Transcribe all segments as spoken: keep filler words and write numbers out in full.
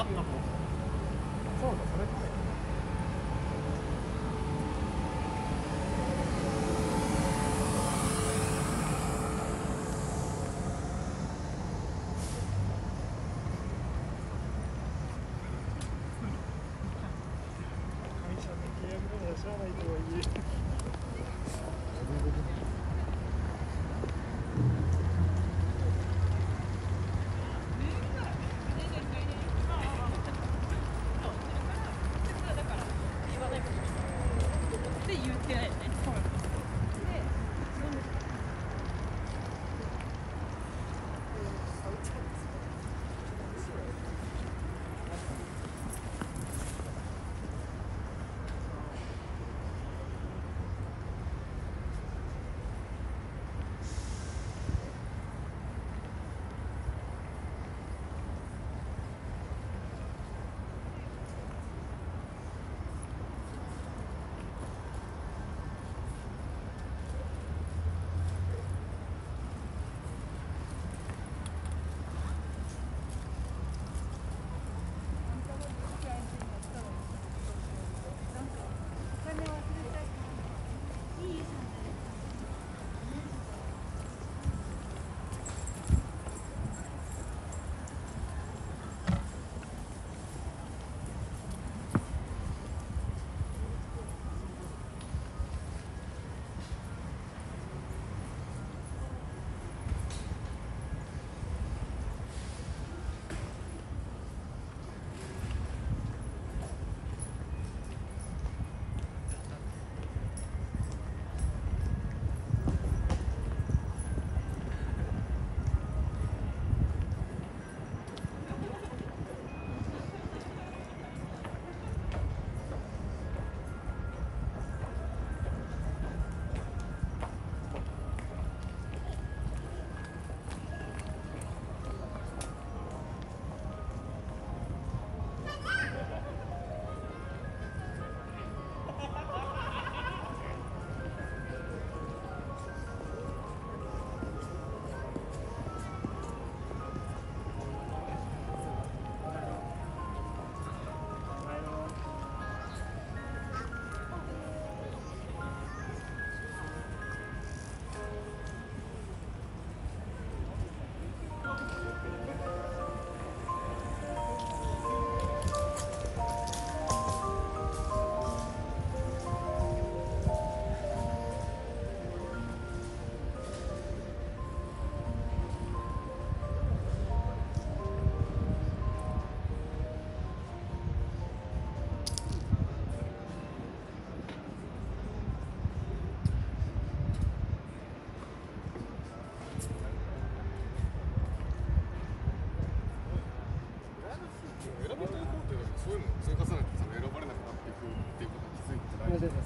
あったもん。そうだ、それって。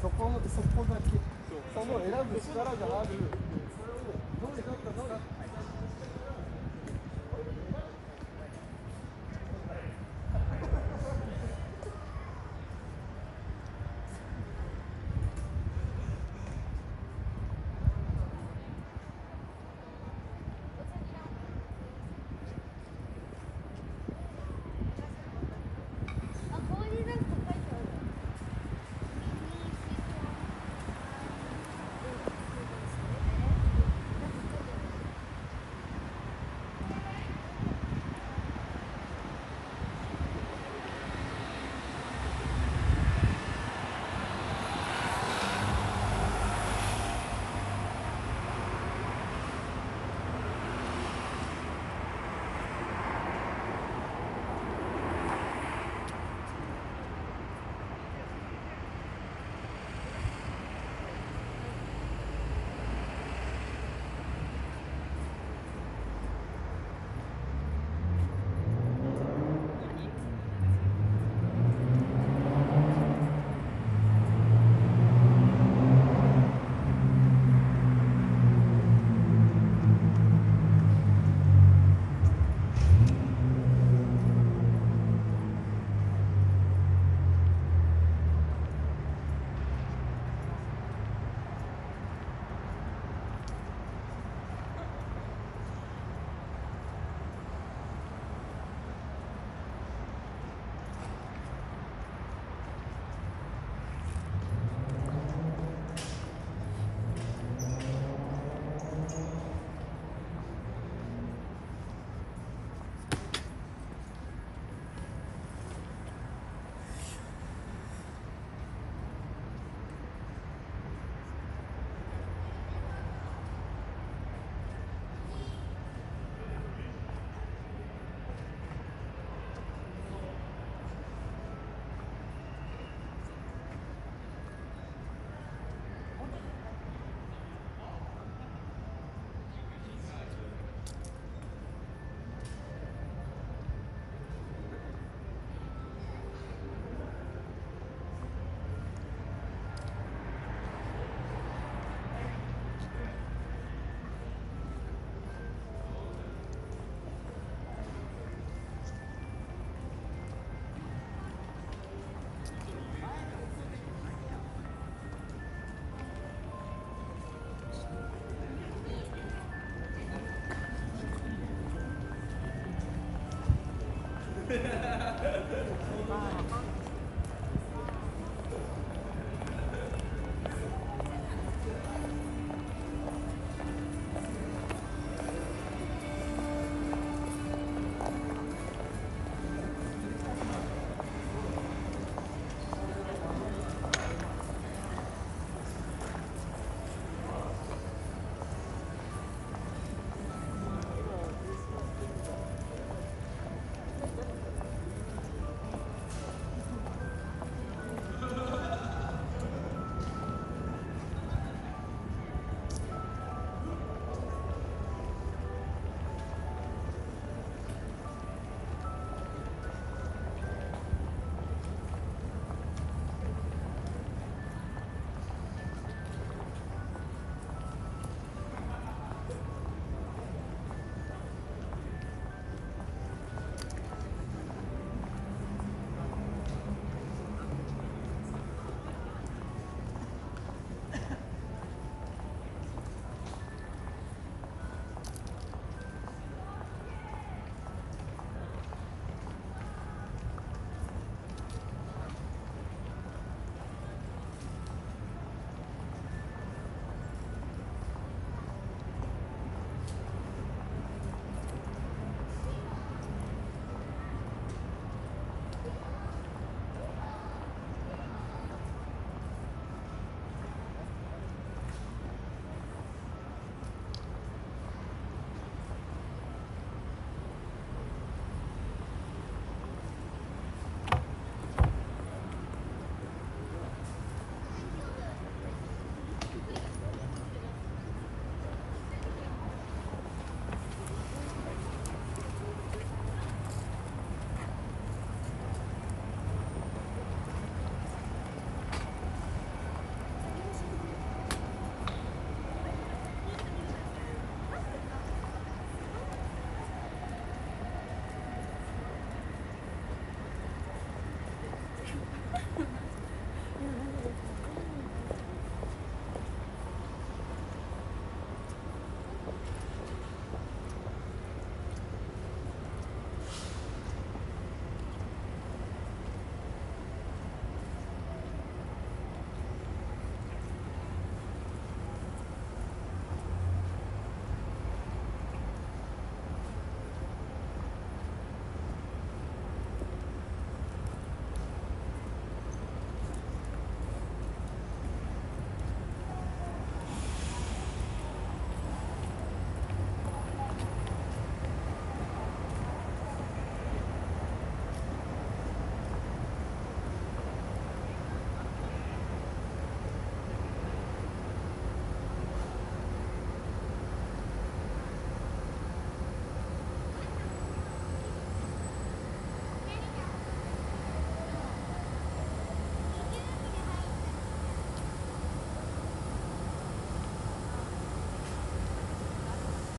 そこだけ、その選ぶ力がある、それをどうやったのか。